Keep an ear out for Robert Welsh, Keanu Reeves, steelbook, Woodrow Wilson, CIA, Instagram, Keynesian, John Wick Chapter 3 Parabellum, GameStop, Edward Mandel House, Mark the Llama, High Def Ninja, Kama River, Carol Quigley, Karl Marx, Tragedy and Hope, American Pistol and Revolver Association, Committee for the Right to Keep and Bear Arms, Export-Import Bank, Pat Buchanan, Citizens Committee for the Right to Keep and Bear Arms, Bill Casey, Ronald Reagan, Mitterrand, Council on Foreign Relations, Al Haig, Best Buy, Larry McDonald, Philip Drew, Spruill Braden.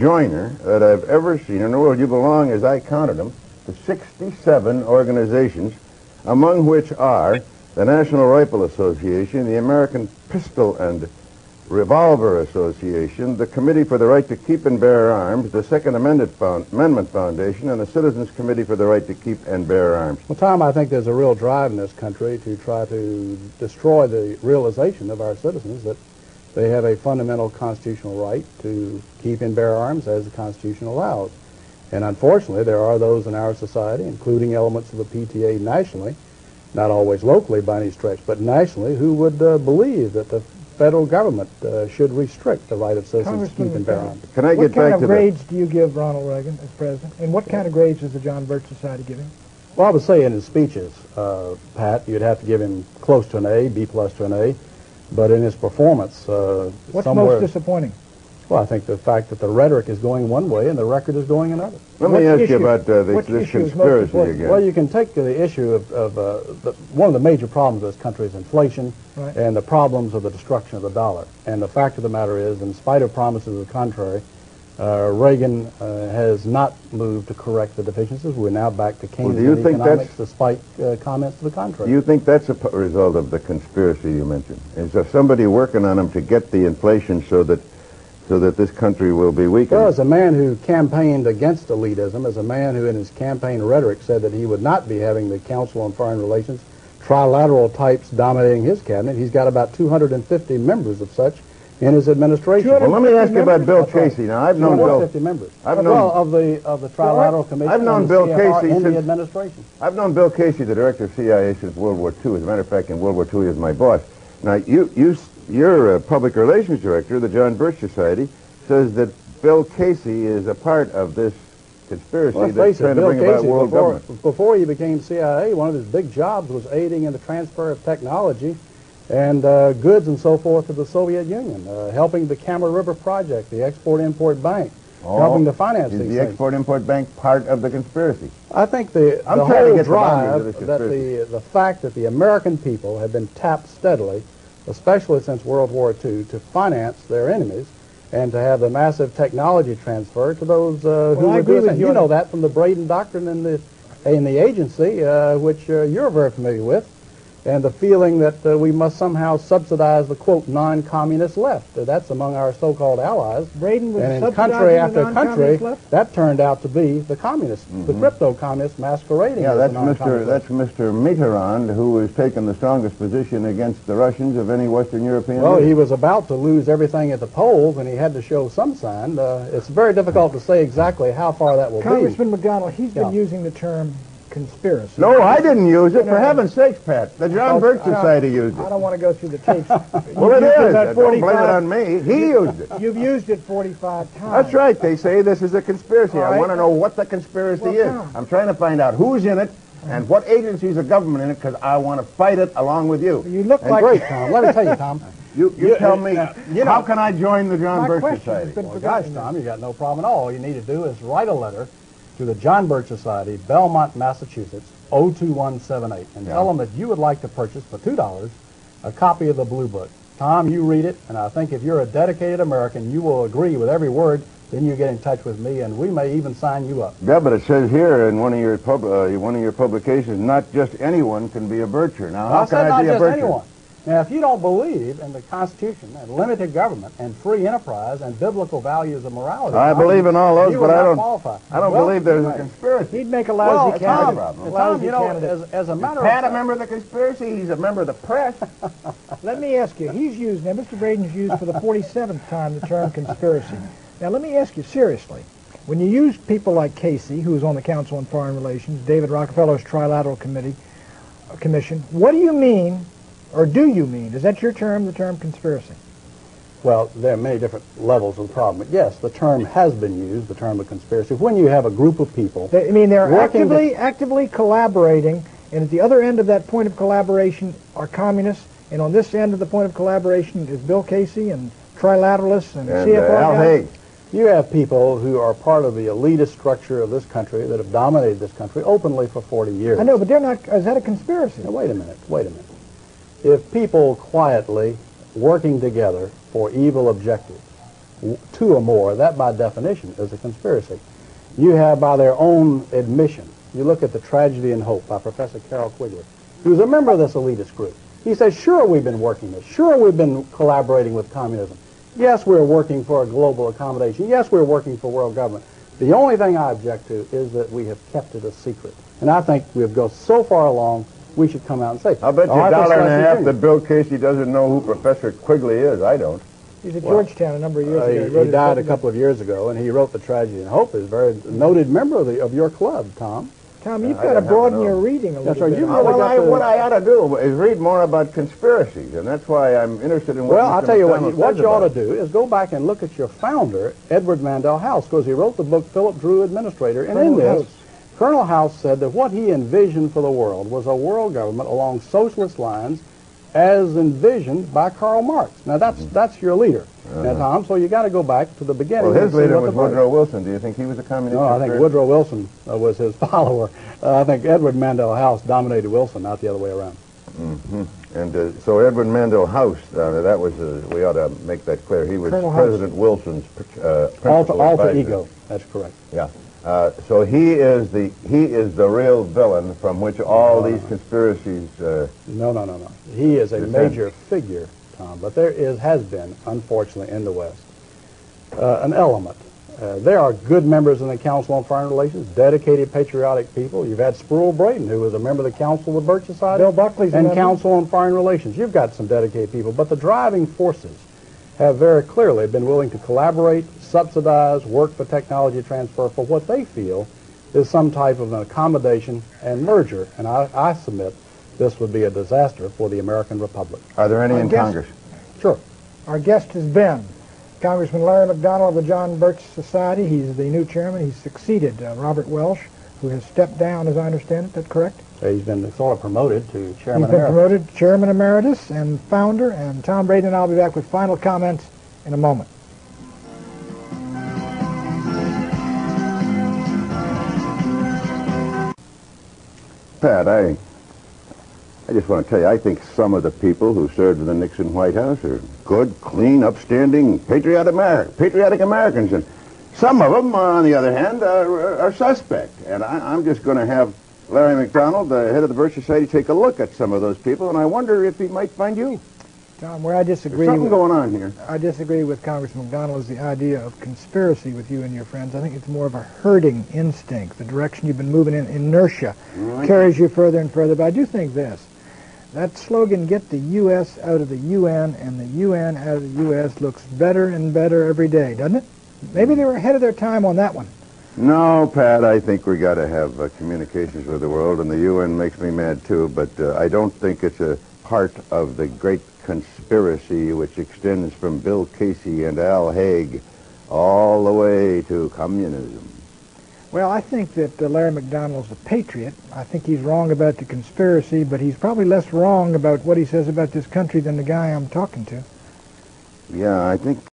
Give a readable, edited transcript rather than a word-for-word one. joiner that I've ever seen in the world. You belong, as I counted them, to 67 organizations, among which are the National Rifle Association, the American Pistol and Revolver Association, the Committee for the Right to Keep and Bear Arms, the Second Amendment Foundation, and the Citizens Committee for the Right to Keep and Bear Arms. Well, Tom, I think there's a real drive in this country to try to destroy the realization of our citizens that they have a fundamental constitutional right to keep and bear arms as the Constitution allows. And unfortunately, there are those in our society, including elements of the PTA nationally, not always locally by any stretch, but nationally, who would believe that the federal government should restrict the right of citizens to keep and bear arms. Can I get back to that? What kind of grades do you give Ronald Reagan as president? And what kind of grades is the John Birch Society giving? Well, I would say in his speeches, Pat, you'd have to give him close to an A, B plus to an A, but in his performance, what's most disappointing? Well, I think the fact that the rhetoric is going one way and the record is going another. Let me ask you about this conspiracy again. Well, you can take the issue of one of the major problems of this country is inflation, right, and the problems of the destruction of the dollar. And the fact of the matter is, in spite of promises of the contrary, Reagan has not moved to correct the deficiencies. We're now back to Keynesian economics despite comments to the contrary. Do you think that's a result of the conspiracy you mentioned? Is there somebody working on them to get the inflation so that this country will be weakened? Well, as a man who campaigned against elitism, as a man who in his campaign rhetoric said that he would not be having the Council on Foreign Relations, trilateral types dominating his cabinet, he's got about 250 members of such in his administration. Well, let me ask you about Bill Casey. Now, I've known Bill. 250 members. Of the Trilateral Commission. I've known Bill Casey in the administration. I've known Bill Casey, the director of CIA, since World War II. As a matter of fact, in World War II, he was my boss. Now, your public relations director of the John Birch Society says that Bill Casey is a part of this conspiracy that's trying to bring about world government. Before he became CIA, one of his big jobs was aiding in the transfer of technology and goods and so forth to the Soviet Union, helping the Kama River Project, the Export-Import Bank, helping to finance these things. Is the Export-Import Bank part of the conspiracy? I think the whole drive, the fact that the American people have been tapped steadily, especially since World War II, to finance their enemies and to have the massive technology transfer to those who would do it. You know that from the Braden Doctrine in the agency, which you're very familiar with, and the feeling that we must somehow subsidize the, quote, non-communist left. That's among our so-called allies. Braden was and in country after country, left? That turned out to be the communists, the crypto-communists masquerading as non-communists. Yeah, that's Mr. Mitterrand, who has taken the strongest position against the Russians of any Western European leader. He was about to lose everything at the polls, and he had to show some sign. It's very difficult to say exactly how far that will be. Congressman McDonald, he's been using the term conspiracy. No, I didn't use it. For heaven's sakes, Pat. The John Birch Society used it. I don't want to go through the tapes. Well, it is. Don't blame it on me. He used it. You've used it 45 times. That's right. They say this is a conspiracy. Right. I want to know what the conspiracy is. Tom, I'm trying to find out who's in it and what agencies of government in it, because I want to fight it along with you. You look like great, Tom. Let me tell you, Tom. You tell me, how can I join the John Birch Society? Well, gosh, Tom, you got no problem at all. All you need to do is write a letter to the John Birch Society, Belmont, Massachusetts, 02178, and tell them that you would like to purchase for $2 a copy of the Blue Book. Tom, you read it, and I think if you're a dedicated American, you will agree with every word. Then you get in touch with me, and we may even sign you up. Yeah, but it says here in one of your publications, not just anyone can be a Bircher. Now, how can I be a Bircher? Not just anyone. Now, if you don't believe in the Constitution and limited government and free enterprise and biblical values of morality, I believe in all those, but I don't believe there's a conspiracy. He'd make a lousy candidate. Tom, you know, as a matter of fact, Pat a member of the conspiracy? He's a member of the press. Let me ask you. He's used, now Mr. Braden's used for the 47th time the term conspiracy. Now, let me ask you seriously. When you use people like Casey, who's on the Council on Foreign Relations, David Rockefeller's Trilateral Commission, what do you mean? Or do you mean? Is that your term, the term conspiracy? Well, there are many different levels of the problem. But yes, the term has been used, the term of conspiracy, when you have a group of people... They're actively collaborating, and at the other end of that point of collaboration are communists, and on this end of the point of collaboration is Bill Casey and trilateralists and CFR. Al Haig. You have people who are part of the elitist structure of this country that have dominated this country openly for 40 years. I know, but they're not... Is that a conspiracy? Now, wait a minute. If people quietly working together for evil objectives two or more, that by definition is a conspiracy. You have, by their own admission, you look at the Tragedy and Hope by Professor Carol Quigley, who's a member of this elitist group. He says, sure, we've been working this. Sure, we've been collaborating with communism. Yes, we're working for a global accommodation. Yes, we're working for world government. The only thing I object to is that we have kept it a secret. And I think we've gone so far along, we should come out and say, I'll bet you $1.50 that Bill Casey doesn't know who Professor Quigley is. I don't. He's at Georgetown a number of years ago. He died a couple of years ago, and he wrote The Tragedy and Hope. He's a very noted member of, of your club, Tom. Tom, you've got to broaden your reading a little bit. What I ought to do is read more about conspiracies, and that's why I'm interested in what I'll tell you what you ought to do is go back and look at your founder, Edward Mandel House, because he wrote the book Philip Drew, Administrator, and in this, Colonel House said that what he envisioned for the world was a world government along socialist lines as envisioned by Karl Marx. Now, that's your leader, now, Tom, so you got to go back to the beginning. Well, his leader was Woodrow Wilson. Do you think he was a communist? No, I think Woodrow Wilson was his follower. I think Edward Mandel House dominated Wilson, not the other way around. And so Edward Mandel House, that was, we ought to make that clear, he was President Wilson's alter ego, that's correct. Yeah. So he is the real villain from which all these conspiracies. No. He is a major figure, Tom. But there has been, unfortunately, in the West, an element. There are good members in the Council on Foreign Relations, dedicated, patriotic people. You've had Spruill Braden, who was a member of the Council of the Birch Society, Bill Buckley's and Council on Foreign Relations. You've got some dedicated people, but the driving forces have very clearly been willing to collaborate, subsidize, work for technology transfer for what they feel is some type of an accommodation and merger. And I submit this would be a disaster for the American Republic. Are there any in Congress? Sure. Our guest has been Congressman Larry McDonald of the John Birch Society. He's the new chairman. He's succeeded Robert Welsh, who has stepped down, as I understand it. That's correct? He's been sort of promoted to chairman emeritus. He's been promoted to chairman emeritus and founder. And Tom Braden and I will be back with final comments in a moment. Pat, I just want to tell you, I think some of the people who served in the Nixon White House are good, clean, upstanding, patriotic Americans. And some of them, on the other hand, are suspect. And I'm just going to have Larry McDonald, the head of the Birch Society, take a look at some of those people, and I wonder if he might find you. Tom, where I disagree going on here. I disagree with Congressman McDonald is the idea of conspiracy with you and your friends. I think it's more of a herding instinct. The direction you've been moving in, inertia, carries you further and further. But I do think this, that slogan, get the U.S. out of the U.N. and the U.N. out of the U.S. looks better and better every day, doesn't it? Maybe they were ahead of their time on that one. No, Pat, I think we got to have communications with the world, and the U.N. makes me mad too, but I don't think it's a part of the great conspiracy which extends from Bill Casey and Al Haig all the way to communism. Well, I think that Larry McDonald's a patriot. I think he's wrong about the conspiracy, but he's probably less wrong about what he says about this country than the guy I'm talking to. Yeah, I think